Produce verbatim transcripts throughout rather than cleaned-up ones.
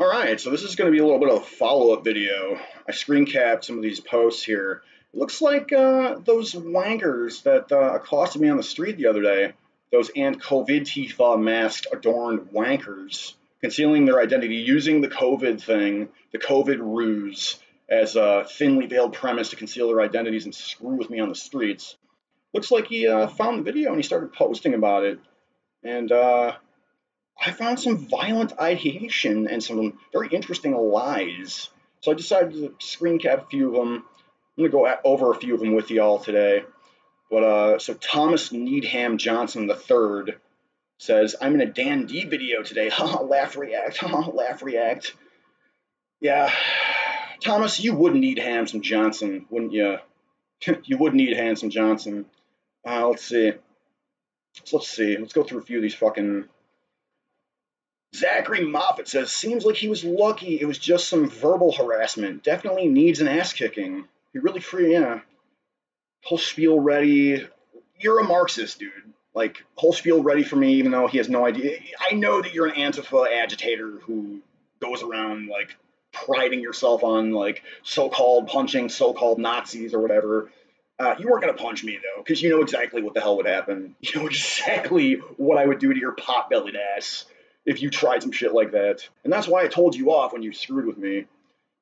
All right, so this is going to be a little bit of a follow-up video. I screen capped some of these posts here. It looks like uh, those wankers that uh, accosted me on the street the other day, those anti-COVID-Tifa masked adorned wankers, concealing their identity using the COVID thing, the COVID ruse, as a thinly veiled premise to conceal their identities and screw with me on the streets. Looks like he uh, found the video and he started posting about it. And uh, I found some violent ideation and some very interesting lies. So I decided to screen cap a few of them. I'm going to go over a few of them with y'all today. But uh, so Thomas Needham Johnson the third says, "I'm in a Dan D video today. Ha, laugh, react. Ha, laugh, react." Yeah. Thomas, you would need Handsome Johnson, wouldn't you? You would need Handsome Johnson. Uh, let's see. So let's see. Let's go through a few of these fucking... Zachary Moffat says, "Seems like he was lucky. It was just some verbal harassment. Definitely needs an ass-kicking." You're really free, yeah. Whole spiel ready. You're a Marxist, dude. Like, whole spiel ready for me, even though he has no idea. I know that you're an Antifa agitator who goes around, like, priding yourself on, like, so-called punching so-called Nazis or whatever. Uh, you weren't going to punch me, though, because you know exactly what the hell would happen. You know exactly what I would do to your pot-bellied ass if you tried some shit like that. And that's why I told you off when you screwed with me.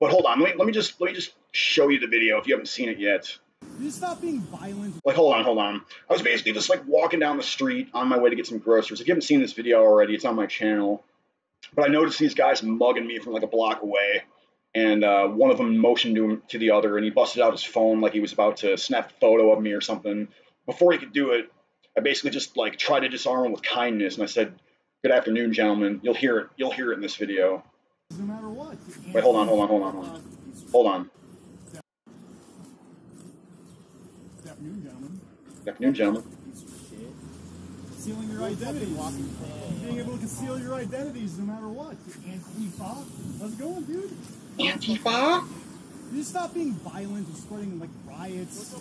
But hold on, let me, let me just let me just show you the video if you haven't seen it yet. Can you stop being violent? Like, hold on, hold on. I was basically just, like, walking down the street on my way to get some groceries. If you haven't seen this video already, it's on my channel. But I noticed these guys mugging me from, like, a block away, and uh, one of them motioned to, him, to the other, and he busted out his phone like he was about to snap a photo of me or something. Before he could do it, I basically just, like, tried to disarm him with kindness, and I said, "Good afternoon, gentlemen." You'll hear it. You'll hear it in this video. No matter what. Wait, hold on, hold on, hold on, hold on. Hold on. Good afternoon, gentlemen. Good afternoon, gentlemen. Concealing your identities. Being able to conceal your identities no matter what. Antifa. How's it going, dude? Antifa? You just stop being violent and spreading, like, riots,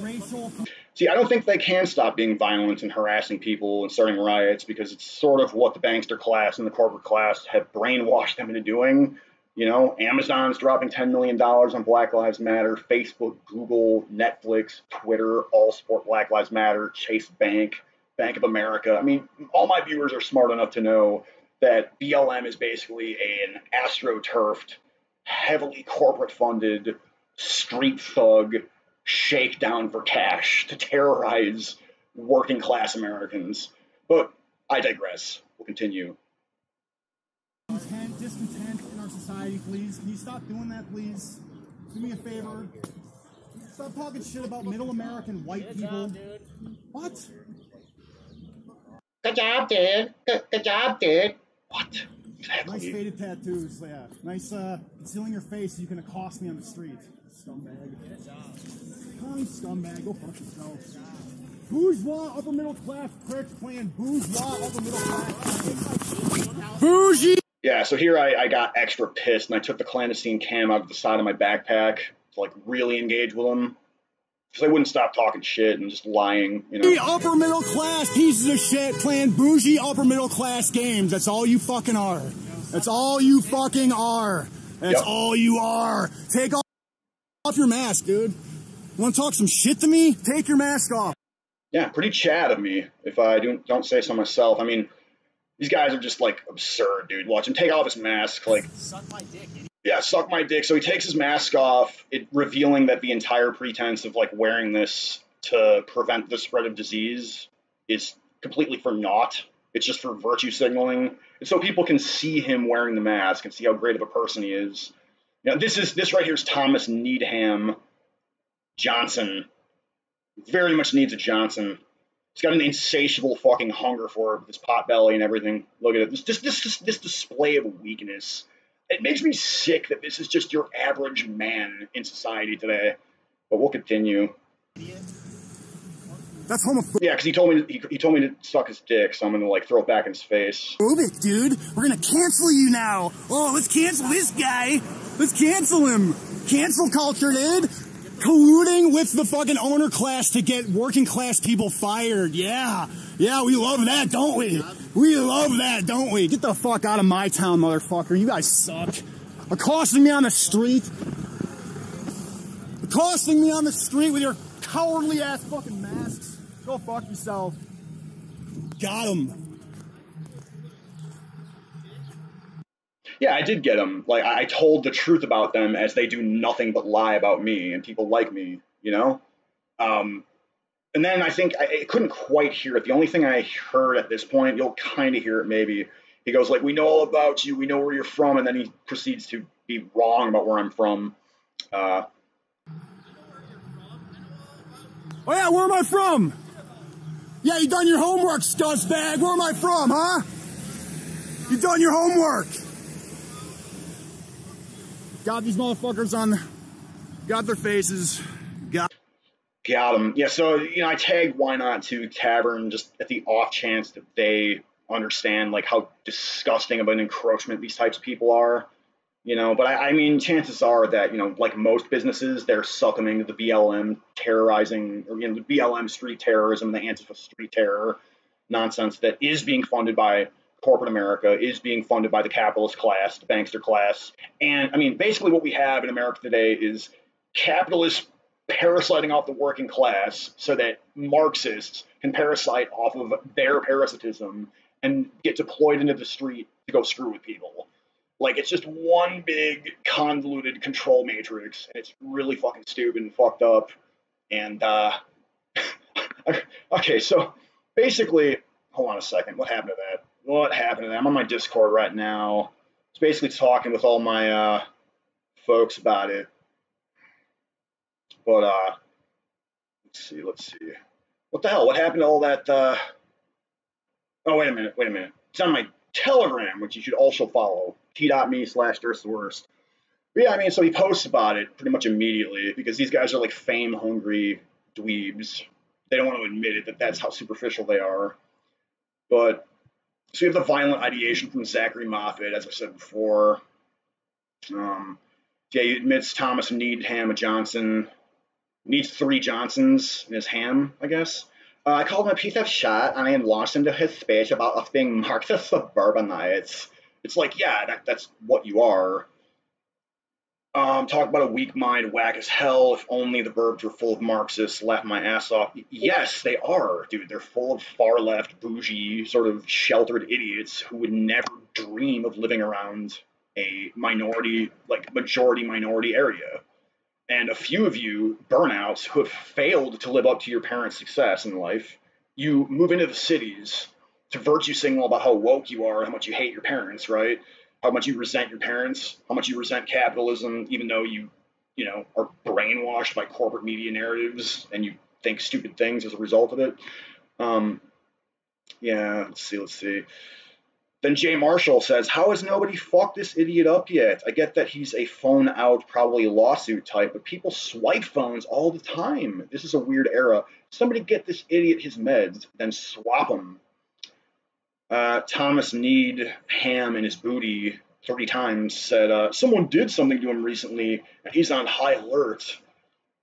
racial... See, I don't think they can stop being violent and harassing people and starting riots because it's sort of what the bankster class and the corporate class have brainwashed them into doing. You know, Amazon's dropping ten million dollars on Black Lives Matter, Facebook, Google, Netflix, Twitter, all support Black Lives Matter, Chase Bank, Bank of America. I mean, all my viewers are smart enough to know that B L M is basically an astroturfed, heavily corporate-funded, street thug shakedown for cash to terrorize working-class Americans. But I digress. We'll continue. Discontent, discontent in our society, please. Can you stop doing that, please? Do me a favor. Stop talking shit about middle American white Good people. Job, dude. What? Good job, dude. Good, good job, dude. What? Exactly. Nice faded tattoos, yeah. Nice, uh, concealing your face so you can accost me on the street. Scumbag. Come, scumbag. Go fuck yourself. Bourgeois upper middle class pricks playing bourgeois upper middle class. Bougie! Yeah, so here I, I got extra pissed and I took the clandestine cam out of the side of my backpack to, like, really engage with them. Because they wouldn't stop talking shit and just lying, you know. Upper middle class pieces of shit playing bougie upper middle class games. That's all you fucking are. That's all you fucking are. That's yep. all you are. Take off your mask, dude. You want to talk some shit to me? Take your mask off. Yeah, pretty chat of me, if I don't, don't say so myself. I mean, these guys are just, like, absurd, dude. Watch him take off his mask, like... Suck my dick, idiot. Yeah, suck my dick. So he takes his mask off, it revealing that the entire pretense of, like, wearing this to prevent the spread of disease is completely for naught. It's just for virtue signaling. And so people can see him wearing the mask and see how great of a person he is. Now, this is this right here is Thomas Needham Johnson. Very much needs a Johnson. He's got an insatiable fucking hunger for it with his pot belly and everything. Look at it. This this this this display of weakness. It makes me sick that this is just your average man in society today. But we'll continue. That's homophobic. Yeah, because he told me he, he told me to suck his dick, so I'm gonna, like, throw it back in his face. Homophobic, dude. We're gonna cancel you now. Oh, let's cancel this guy. Let's cancel him. Cancel culture, dude. Colluding with the fucking owner class to get working class people fired. Yeah, yeah, we love that, don't we? We love that, don't we? Get the fuck out of my town, motherfucker. You guys suck. Accosting me on the street. Accosting me on the street with your cowardly ass fucking masks. Go fuck yourself. Got him. Yeah, I did get them. Like, I told the truth about them as they do nothing but lie about me and people like me, you know? Um, and then I think I, I couldn't quite hear it. The only thing I heard at this point, you'll kind of hear it maybe. He goes like, we know all about you. We know where you're from. And then he proceeds to be wrong about where I'm from. Uh, oh, yeah, where am I from? Yeah, you done your homework, scuss bag. Where am I from, huh? You done your homework. Got these motherfuckers on, got their faces, got got them. Yeah, so, you know, I tagged Y Not two Tavern just at the off chance that they understand, like, how disgusting of an encroachment these types of people are, you know? But, I, I mean, chances are that, you know, like most businesses, they're succumbing to the B L M terrorizing, or, you know, the B L M street terrorism, the Antifa street terror nonsense that is being funded by corporate America, is being funded by the capitalist class, the bankster class. And I mean, basically what we have in America today is capitalists parasiting off the working class so that Marxists can parasite off of their parasitism and get deployed into the street to go screw with people. Like, it's just one big convoluted control matrix, and it's really fucking stupid and fucked up. And, uh, okay, so basically, hold on a second, what happened to that? What happened to that? I'm on my Discord right now. It's basically talking with all my uh, folks about it. But uh, let's see, let's see. What the hell? What happened to all that? Uh... Oh, wait a minute, wait a minute. It's on my Telegram, which you should also follow. T.me slash the worst. But yeah, I mean, so he posts about it pretty much immediately because these guys are like fame-hungry dweebs. They don't want to admit it, that that's how superficial they are. But so you have the violent ideation from Zachary Moffat, as I said before. Um, yeah, he admits Thomas Needham Johnson, needs three Johnsons in his ham, I guess. Uh, I called him a piece of shit, and I launched into his speech about us being Marxist suburbanites. It's like, yeah, that, that's what you are. Um, talk about a weak mind, whack as hell. If only the burbs were full of Marxists, laugh my ass off. Yes, they are, dude. They're full of far left, bougie, sort of sheltered idiots who would never dream of living around a minority, like majority minority area. And a few of you burnouts who have failed to live up to your parents' success in life, you move into the cities to virtue signal about how woke you are, how much you hate your parents, right? How much you resent your parents, how much you resent capitalism, even though you, you know, are brainwashed by corporate media narratives and you think stupid things as a result of it. Um, yeah, let's see, let's see. Then Jay Marshall says, how has nobody fucked this idiot up yet? I get that he's a phone out, probably lawsuit type, but people swipe phones all the time. This is a weird era. Somebody get this idiot his meds, then swap him. Uh, Thomas Needham in his booty three times said, uh, someone did something to him recently, and he's on high alert.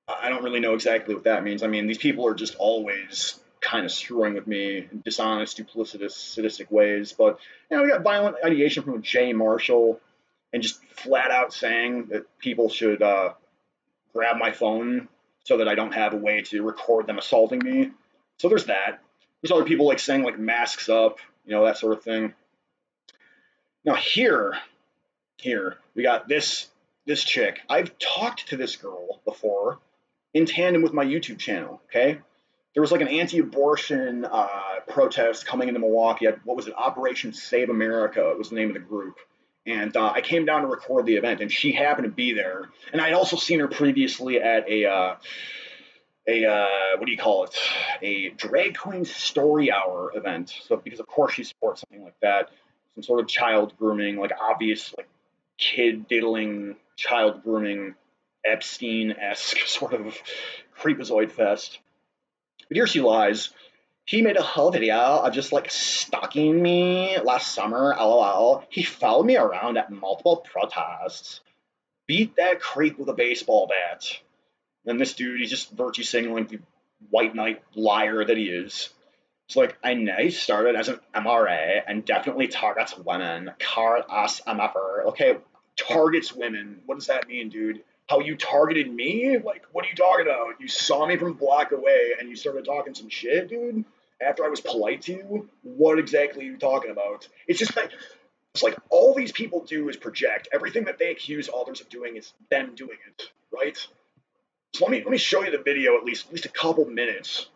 I don't really know exactly what that means. I mean, these people are just always kind of screwing with me in dishonest, duplicitous, sadistic ways. But, you know, we got violent ideation from Jay Marshall and just flat out saying that people should uh, grab my phone so that I don't have a way to record them assaulting me. So there's that. There's other people like saying like masks up, you know, that sort of thing. Now here, here, we got this, this chick. I've talked to this girl before in tandem with my YouTube channel, okay? There was like an anti-abortion uh, protest coming into Milwaukee. At, what was it? Operation Save America was the name of the group. And uh, I came down to record the event, and she happened to be there. And I had also seen her previously at a... Uh, a, uh, what do you call it, a drag queen story hour event. So, because of course she supports something like that, some sort of child grooming, like obvious, like kid diddling, child grooming, Epstein-esque sort of creepazoid fest. But here she lies. He made a whole video of just like stalking me last summer, lol. He followed me around at multiple protests. Beat that creep with a baseball bat. And this dude, he's just virtue signaling the white knight liar that he is. So, like, I now started as an M R A and definitely targets women. Carl ass M F R. Okay, targets women. What does that mean, dude? How you targeted me? Like, what are you talking about? You saw me from a block away and you started talking some shit, dude? After I was polite to you? What exactly are you talking about? It's just like, it's like all these people do is project. Everything that they accuse others of doing is them doing it, right? So let me, let me show you the video, at least, at least a couple minutes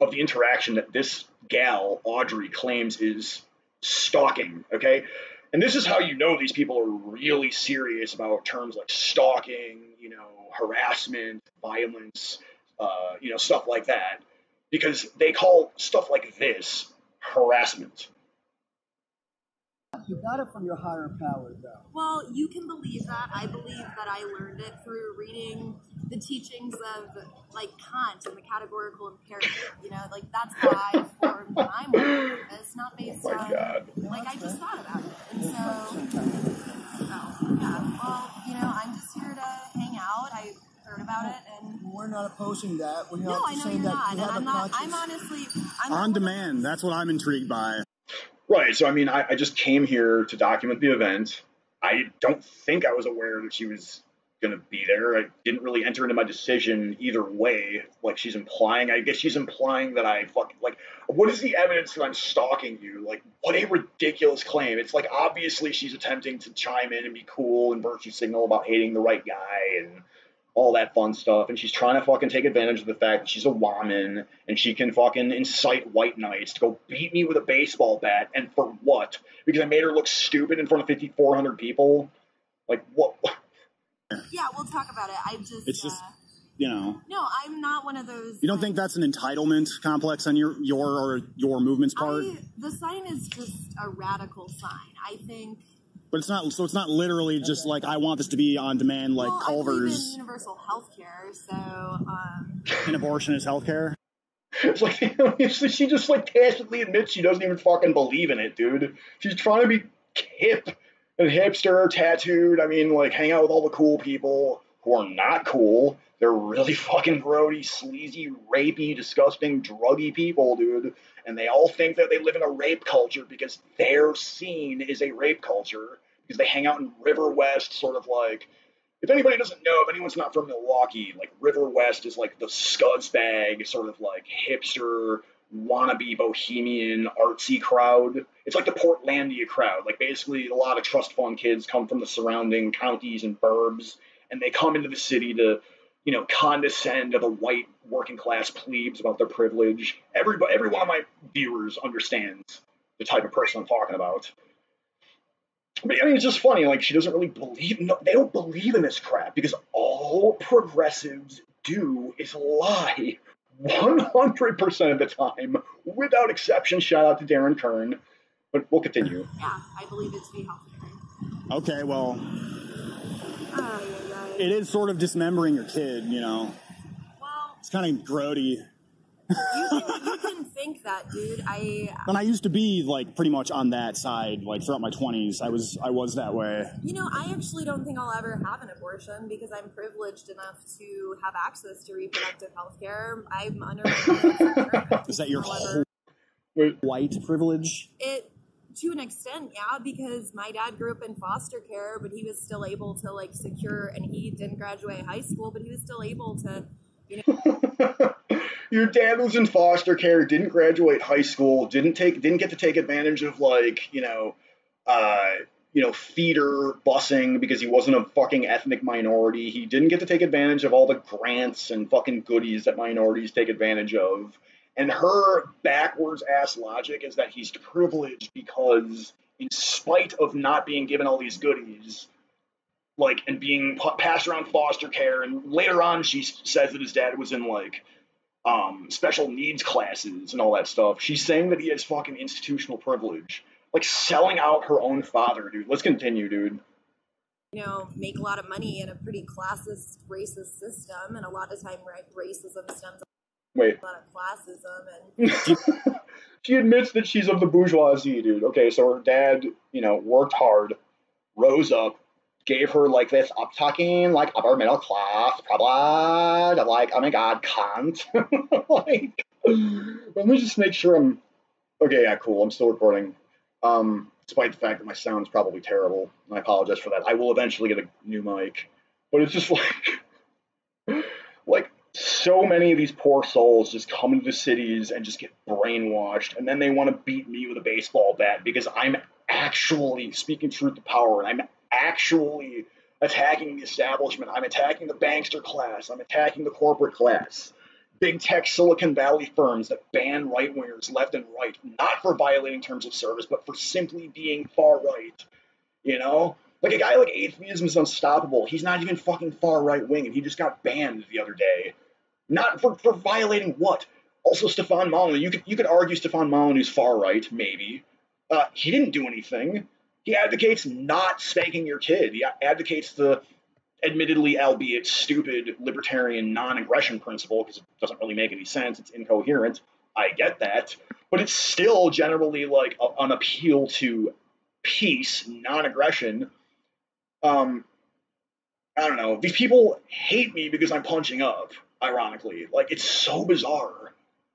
of the interaction that this gal, Audrey, claims is stalking, okay? And this is how you know these people are really serious about terms like stalking, you know, harassment, violence, uh, you know, stuff like that. Because they call stuff like this harassment. You got it from your higher power, though. Well, you can believe that. I believe that I learned it through reading the teachings of, like, Kant and the categorical imperative. You know, like, that's how I formed my mind. It's not based oh on, God. like, I just thought about it. And so, oh, yeah. Well, you know, I'm just here to hang out. I heard about it, and we're not opposing that. We're not no, I know you're that not. You and I'm not. I'm honestly I'm on demand. That's what I'm intrigued by. Right, so I mean, I, I just came here to document the event. I don't think I was aware that she was going to be there. I didn't really enter into my decision either way, like she's implying. I guess she's implying that I fucking, like, what is the evidence that I'm stalking you? Like, what a ridiculous claim. It's like, obviously she's attempting to chime in and be cool and virtue signal about hating the right guy and all that fun stuff, and she's trying to fucking take advantage of the fact that she's a woman and she can fucking incite white knights to go beat me with a baseball bat, and for what? Because I made her look stupid in front of fifty-four hundred people? Like, what? Yeah, we'll talk about it. I just, it's just, uh, you know. No, I'm not one of those. You don't guys. think that's an entitlement complex on your, your, or your movement's part? I, the sign is just a radical sign. I think. But it's not, so it's not literally just like, I want this to be on demand, like well, Culver's. I believe in universal health care, so. Um... And abortion is health care? It's like, she just like tacitly admits she doesn't even fucking believe in it, dude. She's trying to be hip and hipster, tattooed. I mean, like, hang out with all the cool people who are not cool. They're really fucking grody, sleazy, rapey, disgusting, druggy people, dude. And they all think that they live in a rape culture because their scene is a rape culture. Because they hang out in Riverwest, sort of like... If anybody doesn't know, if anyone's not from Milwaukee, like, Riverwest is like the scuzzbag, sort of like hipster, wannabe, bohemian, artsy crowd. It's like the Portlandia crowd. Like, basically, a lot of trust fund kids come from the surrounding counties and burbs, and they come into the city to... you know, condescend to the white working class plebes about their privilege. Everybody, every one of my viewers understands the type of person I'm talking about. But I mean, it's just funny. Like, she doesn't really believe, no, they don't believe in this crap because all progressives do is lie one hundred percent of the time, without exception. Shout out to Darren Kern, but we'll continue. Yeah, I believe it to be healthcare. Okay, well. Uh, It is sort of dismembering your kid, you know. Well, it's kind of grody. You can, you can think that, dude. I when I used to be like pretty much on that side, like throughout my twenties, I was I was that way. You know, I actually don't think I'll ever have an abortion because I'm privileged enough to have access to reproductive health care. I'm under. Is that your whole white privilege? It. To an extent, yeah, because my dad grew up in foster care, but he was still able to, like, secure, and he didn't graduate high school, but he was still able to, you know. Your dad was in foster care, didn't graduate high school, didn't take, didn't get to take advantage of, like, you know, uh, you know, feeder busing because he wasn't a fucking ethnic minority. He didn't get to take advantage of all the grants and fucking goodies that minorities take advantage of. And her backwards-ass logic is that he's privileged because in spite of not being given all these goodies, like, and being passed around foster care, and later on she says that his dad was in, like, um, special needs classes and all that stuff. She's saying that he has fucking institutional privilege. Like, selling out her own father, dude. Let's continue, dude. You know, make a lot of money in a pretty classist, racist system, and a lot of time racism stems Wait. A lot of classism and she admits that she's of the bourgeoisie, dude. Okay, so her dad, you know, worked hard, rose up, gave her like this up talking, like upper middle class, probably like, oh my god, Kant. Like Let me just make sure I'm okay. Yeah, cool. I'm still recording, um, despite the fact that my sound's probably terrible. And I apologize for that. I will eventually get a new mic, but it's just like, like so many of these poor souls just come into the cities and just get brainwashed, and then they want to beat me with a baseball bat because I'm actually speaking truth to power, and I'm actually attacking the establishment. I'm attacking the bankster class. I'm attacking the corporate class. Big tech Silicon Valley firms that ban right-wingers left and right, not for violating terms of service, but for simply being far-right, you know? Like, a guy like Atheism is Unstoppable. He's not even fucking far-right-wing, and he just got banned the other day. Not for, for violating what? Also, Stefan Molyneux. You could, you could argue Stefan Molyneux's far-right, maybe. Uh, he didn't do anything. He advocates not spanking your kid. He advocates the admittedly, albeit stupid, libertarian non-aggression principle, because it doesn't really make any sense. It's incoherent. I get that. But it's still generally like a, an appeal to peace, non-aggression. Um, I don't know. These people hate me because I'm punching up, ironically. Like, it's so bizarre.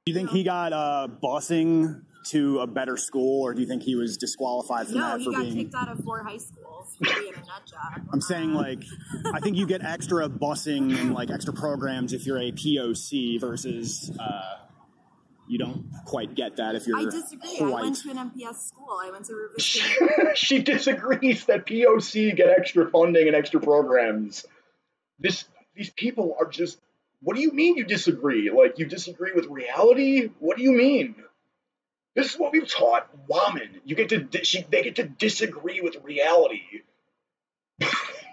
Do you think he got uh, busing to a better school, or do you think he was disqualified from no, that? No, he got being... kicked out of four high schools for being a nut job. I'm saying, like, I think you get extra busing and, like, extra programs if you're a P O C versus uh, you don't quite get that if you're I disagree. White. I went to an M P S school. I went to Riverwest. She disagrees that P O C get extra funding and extra programs. This, these people are just, what do you mean you disagree? Like, you disagree with reality? What do you mean? This is what we've taught women. You get to she, they get to disagree with reality.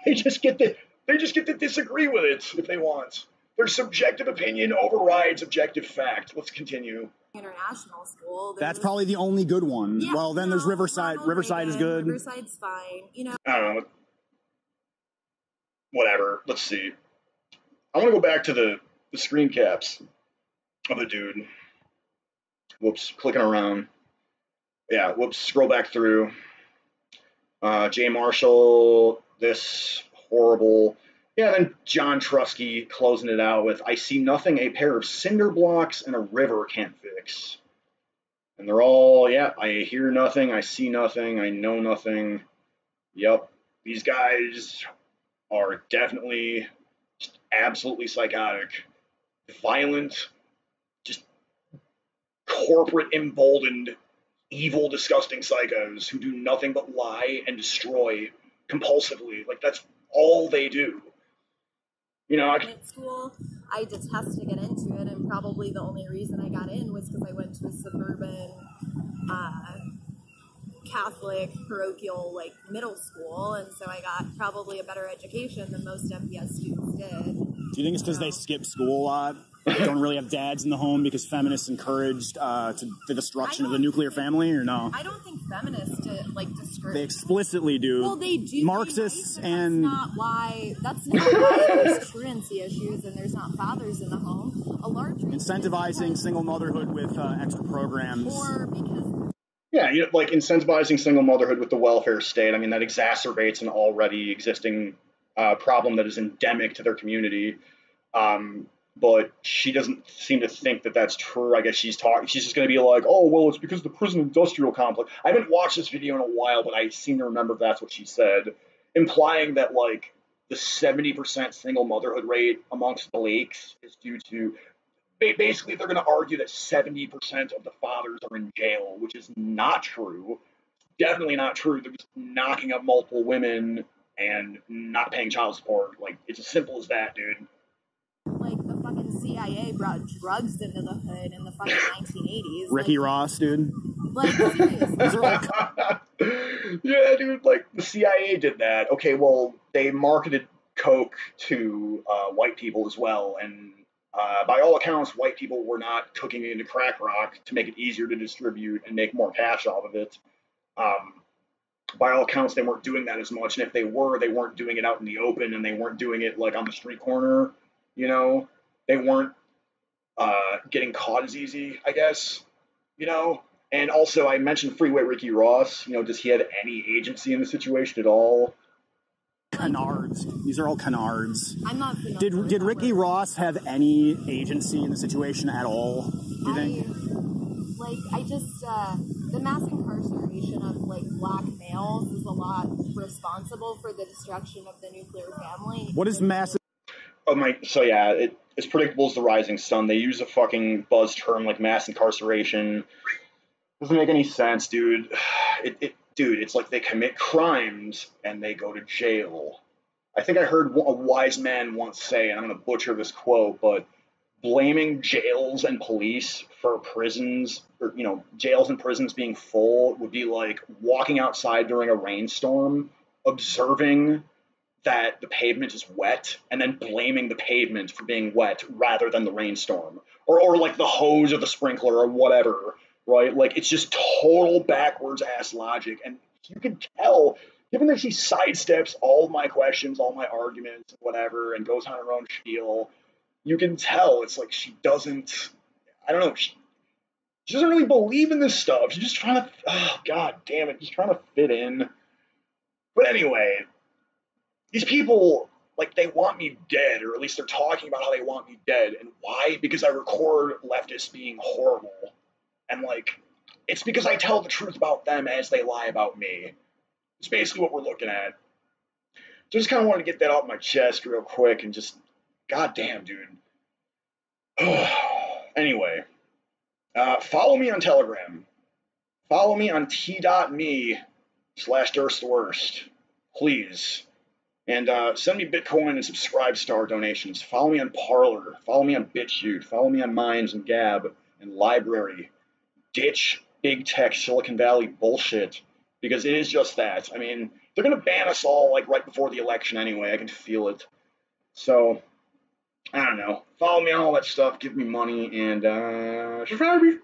they just get to they just get to disagree with it if they want. Their subjective opinion overrides objective fact. Let's continue. International school. That's probably the only good one. Yeah, well, then no, there's Riverside. Riverside is good. Riverside's fine. You know. I don't know. Whatever. Let's see. I want to go back to the the screen caps of the dude. Whoops, clicking around. Yeah, whoops, scroll back through. Uh, Jay Marshall, this horrible. Yeah, then John Trusky closing it out with, I see nothing a pair of cinder blocks and a river can't fix. And they're all, yeah, I hear nothing, I see nothing, I know nothing. Yep, these guys are definitely just absolutely psychotic, violent, corporate emboldened, evil, disgusting psychos who do nothing but lie and destroy compulsively. Like, that's all they do. You know, I... At school, I detest to get into it, and probably the only reason I got in was because I went to a suburban uh, Catholic parochial, like, middle school, and so I got probably a better education than most M P S students did. Do you think it's because you know? they skip school a lot? They don't really have dads in the home because feminists encouraged uh, to the destruction of the nuclear family, or no? I don't think feminists did, like discourage. They explicitly do. Well, they do. Marxists nice, and, and that's not why. That's not why there's truancy issues and there's not fathers in the home. A large incentivizing single motherhood with uh, extra programs. Or because. Yeah, you know, like incentivizing single motherhood with the welfare state. I mean, that exacerbates an already existing uh, problem that is endemic to their community. Um, But she doesn't seem to think that that's true. I guess she's talking. She's just going to be like, oh, well, it's because of the prison industrial complex. I haven't watched this video in a while, but I seem to remember that's what she said, implying that, like, the seventy percent single motherhood rate amongst Blakes is due to basically they're going to argue that seventy percent of the fathers are in jail, which is not true. Definitely not true. They're just knocking up multiple women and not paying child support. Like, it's as simple as that, dude. Like, the fucking C I A brought drugs into the hood in the fucking nineteen eighties. Ricky like, Ross, dude. Like, seriously. Yeah, dude, like, the C I A did that. Okay, well, they marketed Coke to uh, white people as well, and uh, by all accounts, white people were not cooking it into crack rock to make it easier to distribute and make more cash off of it. Um, by all accounts, they weren't doing that as much, and if they were, they weren't doing it out in the open, and they weren't doing it, like, on the street corner. You know, they weren't uh, getting caught as easy, I guess, you know. And also, I mentioned Freeway Ricky Ross. You know, does he have any agency in the situation at all? Canards. These are all canards. I'm not familiar. Did, did Ricky Ross have any agency in the situation at all, do you think? I, Like, I just, uh, the mass incarceration of, like, black males is a lot responsible for the destruction of the nuclear family. What is mass? Oh, my, so, yeah, it, it's predictable as the rising sun. They use a fucking buzz term like mass incarceration. Doesn't make any sense, dude. It, it, dude, it's like they commit crimes and they go to jail. I think I heard a wise man once say, and I'm going to butcher this quote, but blaming jails and police for prisons, or, you know, jails and prisons being full would be like walking outside during a rainstorm, observing that the pavement is wet, and then blaming the pavement for being wet rather than the rainstorm. Or, or like the hose or the sprinkler or whatever, right? Like, it's just total backwards-ass logic. And you can tell, given that she sidesteps all my questions, all my arguments, whatever, and goes on her own spiel, you can tell it's like she doesn't, I don't know, she, she doesn't really believe in this stuff. She's just trying to, oh, god damn it, she's trying to fit in. But anyway, these people, like, they want me dead, or at least they're talking about how they want me dead. And why? Because I record leftists being horrible. And, like, it's because I tell the truth about them as they lie about me. It's basically what we're looking at. So I just kind of wanted to get that off my chest real quick and just, goddamn, dude. Anyway, uh, follow me on Telegram. Follow me on t.me slash dursttheworst, please. And uh, send me Bitcoin and SubscribeStar donations. Follow me on Parler. Follow me on BitChute. Follow me on Minds and Gab and Library. Ditch big tech Silicon Valley bullshit. Because it is just that. I mean, they're going to ban us all, like, right before the election anyway. I can feel it. So, I don't know. Follow me on all that stuff. Give me money. And, uh, subscribe me.